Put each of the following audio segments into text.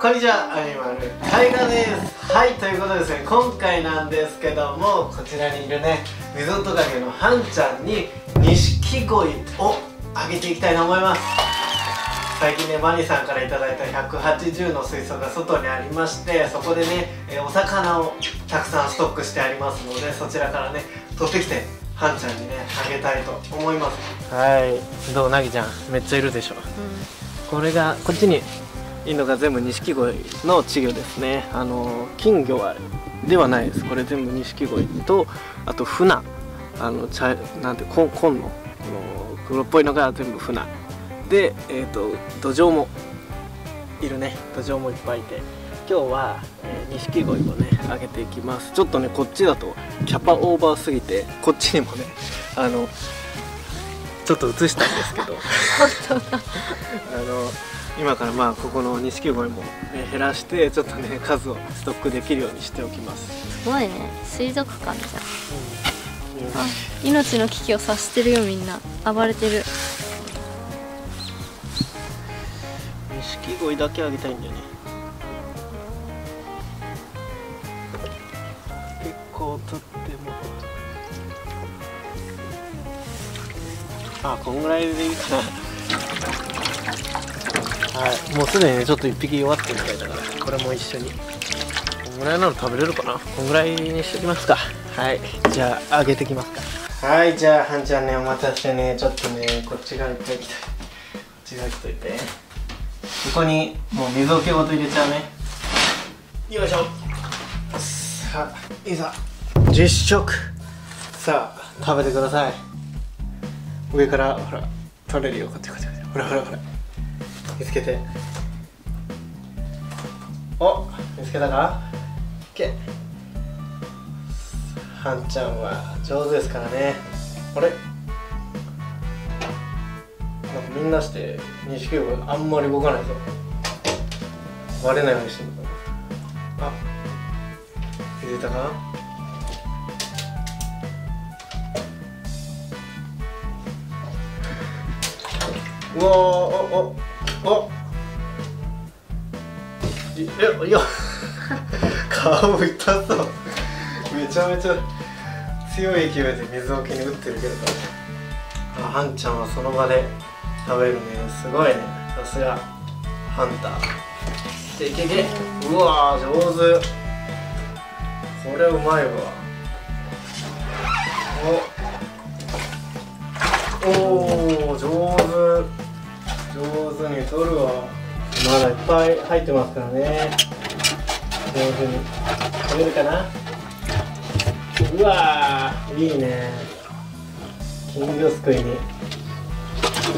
こんにちは、アニマル海岸です。はい、ということでですね、今回なんですけども、こちらにいるね、ミゾトカゲのハンちゃんに錦鯉をあげていきたいと思います。最近ね、マニさんからいただいた180の水槽が外にありまして、そこでね、お魚をたくさんストックしてありますので、そちらからね取ってきてハンちゃんにねあげたいと思います。はい、どう、なぎちゃんめっちゃいるでしょ、これがこっちにいいのが全部錦鯉の稚魚ですね。金魚はではないです。これ全部錦鯉と、あとフナ、茶なんて紺の黒っぽいのが全部フナで、ドジョウもいるね。ドジョウもいっぱいいて、今日は錦鯉をねあげていきます。ちょっとねこっちだとキャパオーバーすぎて、こっちにもねちょっと映したんですけど今からまあここの錦鯉も減らして、ちょっとね数をストックできるようにしておきます。すごいね、水族館じゃん、あ、命の危機を察してるよ、みんな暴れてる。錦鯉だけあげたいんだよね。結構とっても、あ、こんぐらいでいいかな。はい、もうすでにねちょっと1匹弱ってみたいだから、これも一緒に。こんぐらいなの食べれるかな。こんぐらいにしときますか。はい、じゃああげてきますか。はい、じゃあハンちゃんね、お待たせね、ちょっとねこっち側いっぱい来た、こっち側来といて、ここにもう水桶ごと入れちゃうね。よいしょ、さあ、いざ10食、さあ食べてください。上からほら取れるよ、こっちこっちこっち、ほらほらほら、見つけて、お、見つけたか。いけ、ハンちゃんは上手ですからね。あれ、なんかみんなして錦鯉あんまり動かないぞ。割れないようにしてるのかな。あ、気づいたか。うわー、おおお、いや顔痛そうめちゃめちゃ強い勢いで水桶に打ってるけど、ハンちゃんはその場で食べるね。すごいね、さすがハンター。いけいけ、うわー上手、これはうまいわ。おおー、上手、上手に取るわ。まだいっぱい入ってますからね、上手に取れるかな。うわー、いいね、金魚すくいに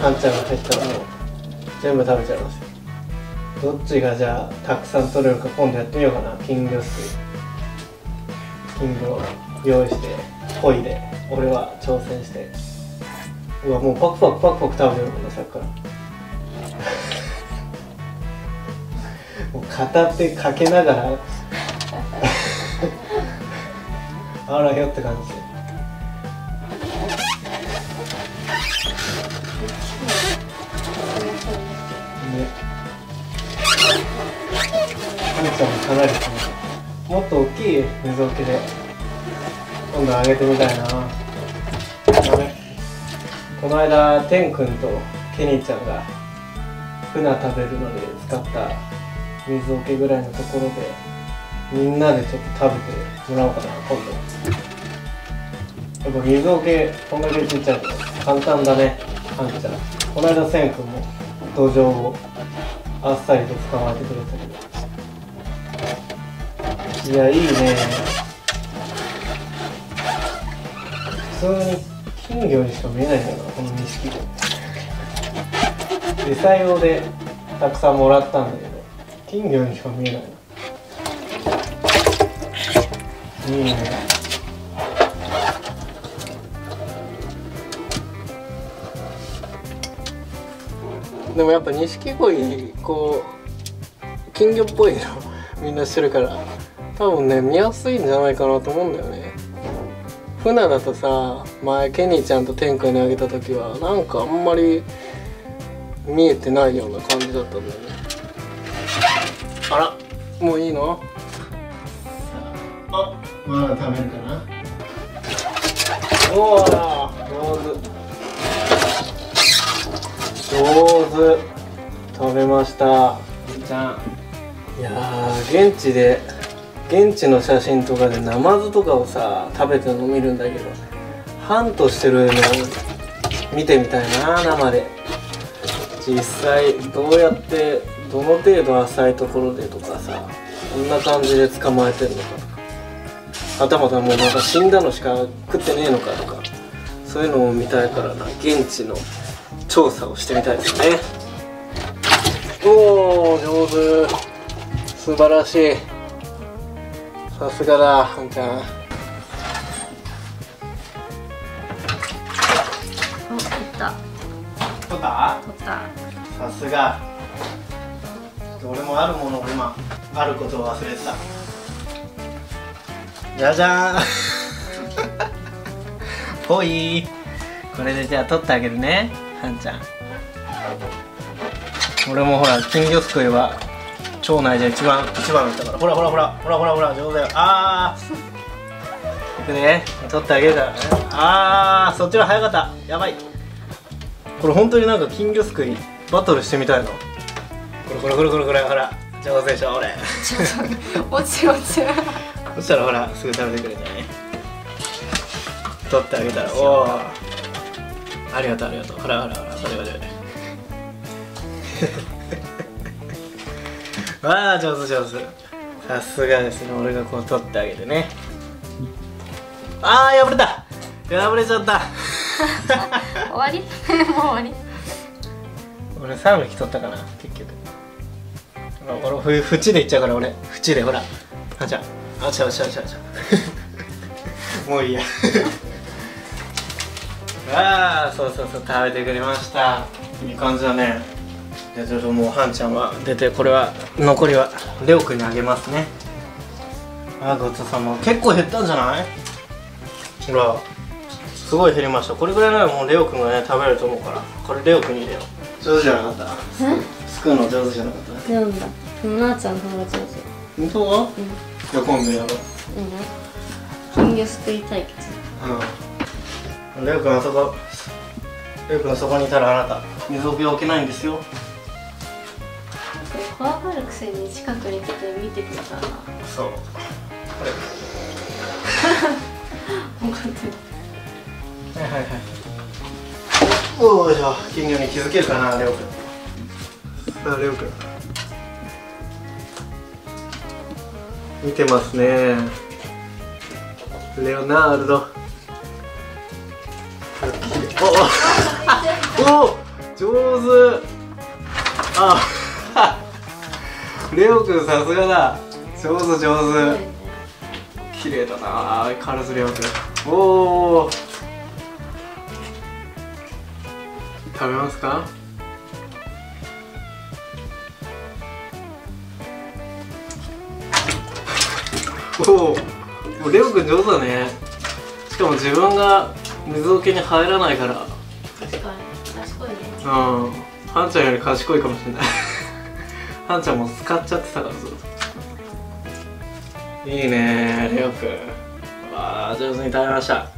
ハンちゃんが入ったらもう全部食べちゃいます。どっちがじゃあたくさん取れるか今度やってみようかな。金魚すくい、金魚を用意してポイで俺は挑戦して、うわ、もうパクパクパクパク食べてるもんな、さっきからもう片手かけながらあらよって感じ。ね、ハンちゃんもかなりもっと大きい水桶で今度あげてみたいな。この間テン君とケニーちゃんがフナ食べるので使った水桶ぐらいのところでみんなでちょっと食べてもらおうかな今度。やっぱ水桶こんだけちっちゃいと簡単だね、ハンちゃん。この間セン君もドジョウをあっさりと捕まえてくれたけど、いやいいね。普通に金魚にしか見えないんだよな、この錦鯉。餌用でたくさんもらったんだけど金魚にしか見えない。いいね。でもやっぱ錦鯉こう金魚っぽいのみんなしてるから多分ね見やすいんじゃないかなと思うんだよね。フナだとさ、前ケニーちゃんと天空にあげた時はなんかあんまり見えてないような感じだったんだよね。あら、もういいの？あ、まだ食べるかな。おー、上手食べました。ちゃん、いやー、現地の写真とかでナマズとかをさ食べてるの見るんだけど、ハントしてるの見てみたいな、生で。実際どうやって、どの程度浅いところでとかさ、こんな感じで捕まえてるのかとか、はたまたもうなんか死んだのしか食ってねえのかとか、そういうのを見たいからな、現地の調査をしてみたいですね。おー、上手、素晴らしい、さすがだ、はんちゃん。お、取った。取った？取った。さすが。俺もあるものを今、あることを忘れてた。じゃじゃーん。ほい。これでじゃあ取ってあげるね、はんちゃん。俺もほら、金魚すくいは町内じゃ一番だったから、ほらほらほらほらほらほら、上手だよ。ああ、いくね、取ってあげるからね。ああ、そっちは早かった、やばい。これ本当になんか金魚すくいバトルしてみたいの。これこれこれこれこれ、ほら、上手でしょ、俺。落ちそしたらほら、すぐ食べてくれるんじゃない。取ってあげたら、おお、ありがとうありがとう、ほらほらほら、それは上手。わあ、上手上手、さすがですね。俺がこう取ってあげてね。ああ、破れた、破れちゃった。終わり。もう終わり。俺3匹取ったかな、結局。俺縁でいっちゃうから、俺縁で、ほら、あちゃあちゃあちゃあちゃあちゃ。もういいや。わあ、そうそうそう、食べてくれました。いい感じだね。じゃあちょっともうはんちゃんは出て、これは残りはレオくんにあげますね。あ、ごちそうさま。結構減ったんじゃない？ほら、すごい減りました。これぐらいならもうレオくんがね食べると思うから、これレオくんに入れよう。上手じゃなかった？すくうの上手じゃなかった？なんだ、なあちゃんの方が上手。本当は？うん。じゃあ今度やろう。金魚すくい対決。うん。レオくんあそこ、レオくんそこにいたらあなた水桶置けないんですよ。怖がるくせに近くに来て見てくれたな。そう、これ怒ってる。はいはいはい。おお、じゃあ金魚に気づけるかな、レオくん。さあレオくん見てますね、レオナルド。おお、上手。ああ。レオくんさすがだ、上手上手、綺麗だな、カラスレオくん。おお、食べますか？おお、レオくん上手だね。しかも自分が水桶に入らないから、確かに賢いね。うん、はんちゃんより賢いかもしれない。はんちゃんも使っちゃってたから。そういいね、レオくん。わあ、上手に食べました。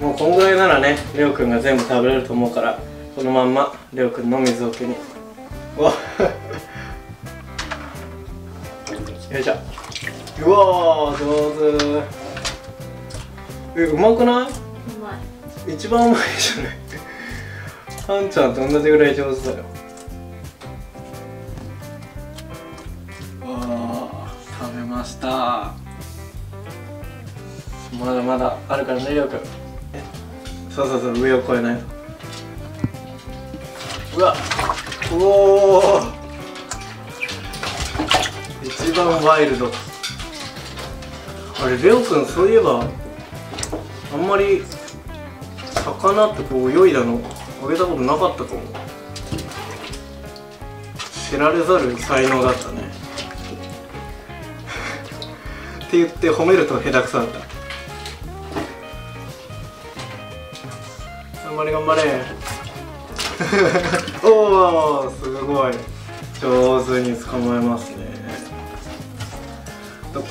もうこんぐらいならね、レオくんが全部食べれると思うから、このまんまレオくんの水桶に。うわ。よいしょ。うわー、上手。え、うまくない？うまい。一番うまいじゃない？はんちゃんと同じぐらい上手だよ。わー、食べました。まだまだあるからね、レオくん。そうそうそう、上を越えない。うわ、おお、一番ワイルド。あれ、レオくんそういえばあんまり魚ってこう泳いだのあげたことなかったかも。知られざる才能だったね。って言って褒めると下手くそだった。頑張れ頑張れ。おおお、すごい上手に捕まえますね。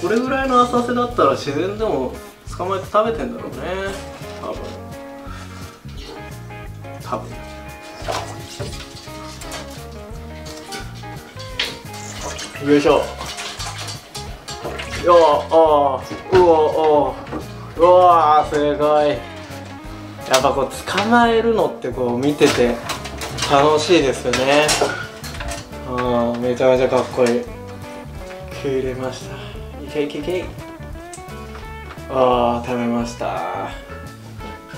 これぐらいの浅瀬だったら自然でも捕まえて食べてんだろうね、多分。多分よいしょ。よおー、うおー、うわー、すごい。やっぱこう捕まえるのってこう見てて楽しいですよね。ああ、めちゃめちゃかっこいい。気入れました。いけいけいけい。ああ、食べました。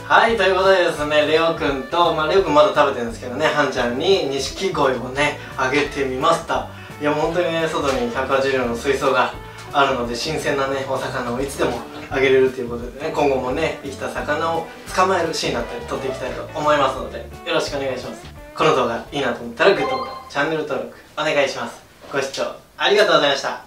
はい、ということでですね、レオくんと、レオくんまだ食べてるんですけどね、ハンちゃんに錦鯉をね、あげてみました。いや、本当にね、外に180度の水槽があるので、新鮮なね、お魚をいつでもあげれるということでね、今後もね、生きた魚を捕まえるシーンだったり撮っていきたいと思いますので、よろしくお願いします。この動画いいなと思ったらグッドボタン、チャンネル登録お願いします。ご視聴ありがとうございました。